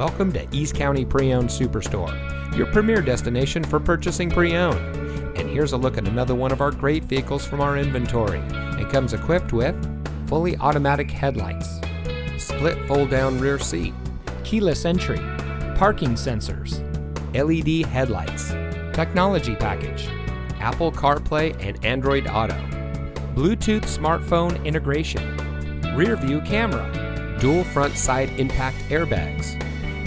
Welcome to East County Preowned Superstore, your premier destination for purchasing pre-owned. And here's a look at another one of our great vehicles from our inventory. It comes equipped with fully automatic headlights, split fold-down rear seat, keyless entry, parking sensors, LED headlights, technology package, Apple CarPlay and Android Auto, Bluetooth smartphone integration, rear view camera, dual front side impact airbags,